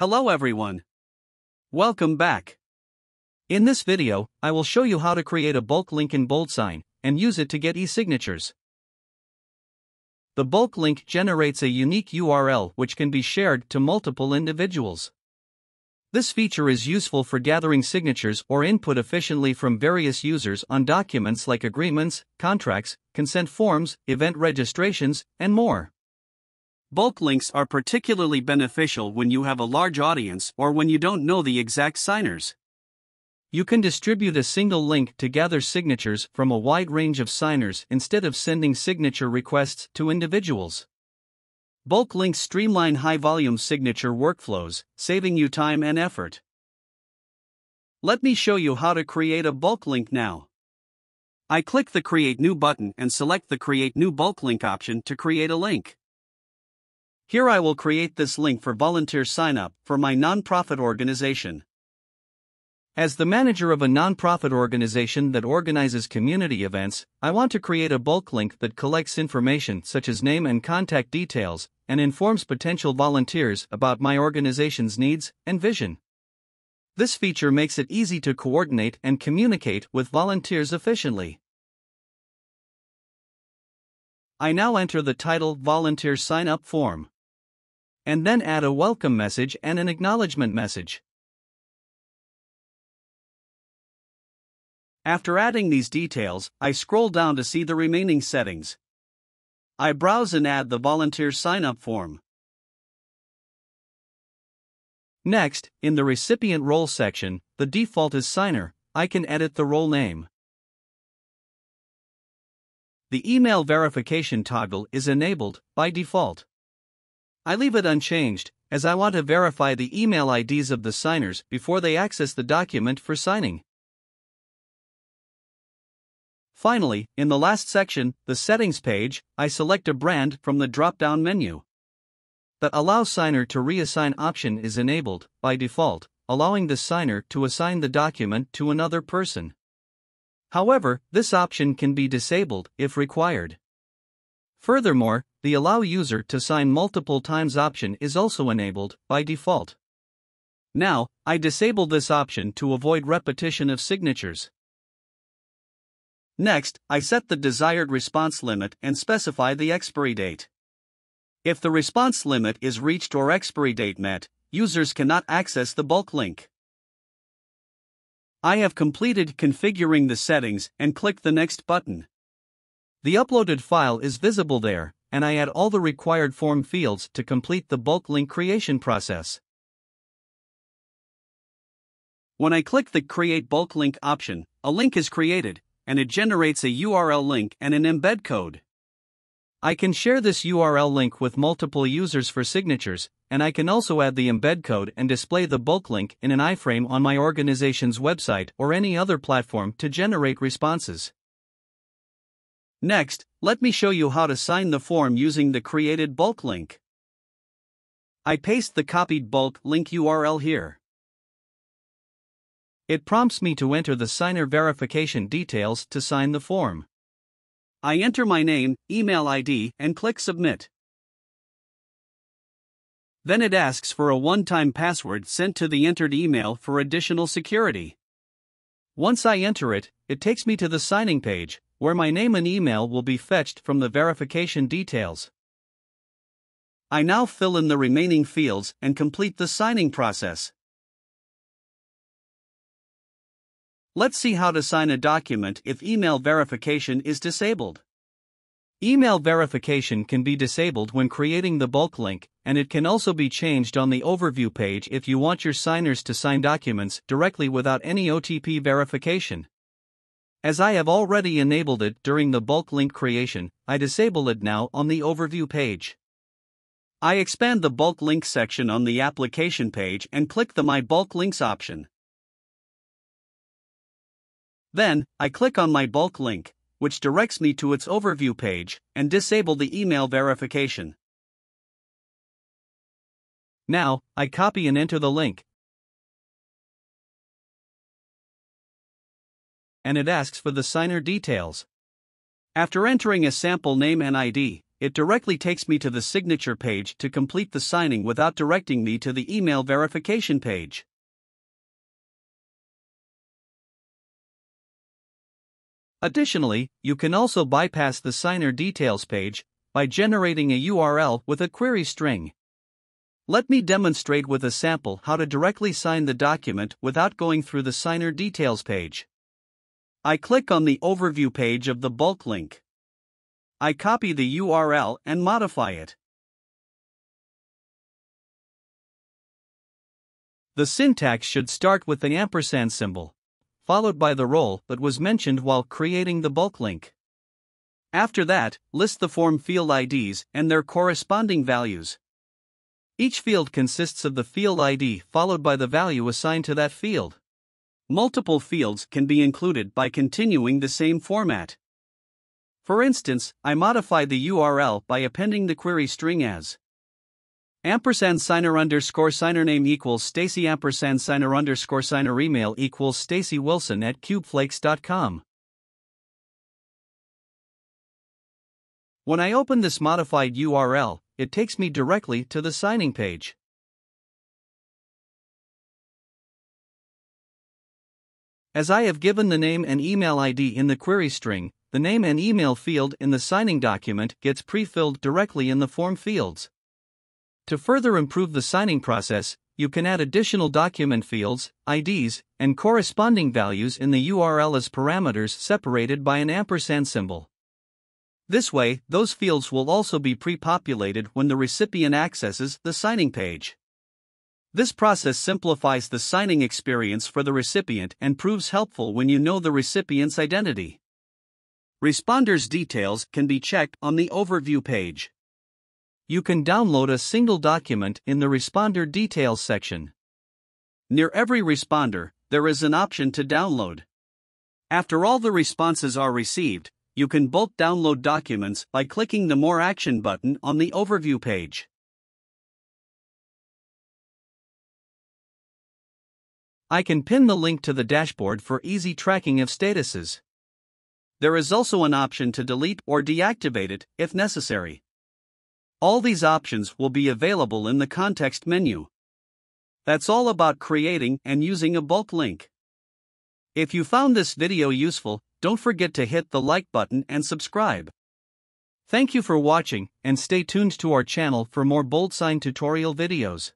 Hello everyone. Welcome back. In this video, I will show you how to create a bulk link in BoldSign and use it to get e-signatures. The bulk link generates a unique URL which can be shared to multiple individuals. This feature is useful for gathering signatures or input efficiently from various users on documents like agreements, contracts, consent forms, event registrations, and more. Bulk links are particularly beneficial when you have a large audience or when you don't know the exact signers. You can distribute a single link to gather signatures from a wide range of signers instead of sending signature requests to individuals. Bulk links streamline high-volume signature workflows, saving you time and effort. Let me show you how to create a bulk link now. I click the Create New button and select the Create New Bulk Link option to create a link. Here I will create this link for volunteer sign-up for my nonprofit organization. As the manager of a nonprofit organization that organizes community events, I want to create a bulk link that collects information such as name and contact details and informs potential volunteers about my organization's needs and vision. This feature makes it easy to coordinate and communicate with volunteers efficiently. I now enter the title Volunteer Sign-Up Form, and then add a welcome message and an acknowledgement message. After adding these details, I scroll down to see the remaining settings. I browse and add the volunteer sign-up form. Next, in the recipient role section, the default is signer. I can edit the role name. The email verification toggle is enabled by default. I leave it unchanged, as I want to verify the email IDs of the signers before they access the document for signing. Finally, in the last section, the settings page, I select a brand from the drop-down menu. The Allow Signer to Reassign option is enabled by default, allowing the signer to assign the document to another person. However, this option can be disabled if required. Furthermore, the Allow User to Sign Multiple Times option is also enabled by default. Now, I disable this option to avoid repetition of signatures. Next, I set the desired response limit and specify the expiry date. If the response limit is reached or expiry date met, users cannot access the bulk link. I have completed configuring the settings and click the Next button. The uploaded file is visible there, and I add all the required form fields to complete the bulk link creation process. When I click the Create Bulk Link option, a link is created, and it generates a URL link and an embed code. I can share this URL link with multiple users for signatures, and I can also add the embed code and display the bulk link in an iframe on my organization's website or any other platform to generate responses. Next, let me show you how to sign the form using the created bulk link. I paste the copied bulk link URL here. It prompts me to enter the signer verification details to sign the form. I enter my name, email ID, and click Submit. Then it asks for a one-time password sent to the entered email for additional security. Once I enter it, it takes me to the signing page, where my name and email will be fetched from the verification details. I now fill in the remaining fields and complete the signing process. Let's see how to sign a document if email verification is disabled. Email verification can be disabled when creating the bulk link, and it can also be changed on the overview page if you want your signers to sign documents directly without any OTP verification. As I have already enabled it during the bulk link creation, I disable it now on the overview page. I expand the bulk link section on the application page and click the My Bulk Links option. Then, I click on my bulk link, which directs me to its overview page, and disable the email verification. Now, I copy and enter the link, and it asks for the signer details. After entering a sample name and ID, it directly takes me to the signature page to complete the signing without directing me to the email verification page. Additionally, you can also bypass the signer details page by generating a URL with a query string. Let me demonstrate with a sample how to directly sign the document without going through the signer details page. I click on the overview page of the bulk link. I copy the URL and modify it. The syntax should start with the ampersand symbol, followed by the role that was mentioned while creating the bulk link. After that, list the form field IDs and their corresponding values. Each field consists of the field ID followed by the value assigned to that field. Multiple fields can be included by continuing the same format. For instance, I modify the URL by appending the query string as &signer_signer_name equals Stacy &signer_signer email equals stacy.wilson@cubeflakes.com. When I open this modified URL, it takes me directly to the signing page. As I have given the name and email ID in the query string, the name and email field in the signing document gets pre-filled directly in the form fields. To further improve the signing process, you can add additional document fields, IDs, and corresponding values in the URL as parameters separated by an ampersand symbol. This way, those fields will also be pre-populated when the recipient accesses the signing page. This process simplifies the signing experience for the recipient and proves helpful when you know the recipient's identity. Responders' details can be checked on the overview page. You can download a single document in the responder details section. Near every responder, there is an option to download. After all the responses are received, you can bulk download documents by clicking the More Action button on the overview page. I can pin the link to the dashboard for easy tracking of statuses. There is also an option to delete or deactivate it, if necessary. All these options will be available in the context menu. That's all about creating and using a bulk link. If you found this video useful, don't forget to hit the like button and subscribe. Thank you for watching, and stay tuned to our channel for more BoldSign tutorial videos.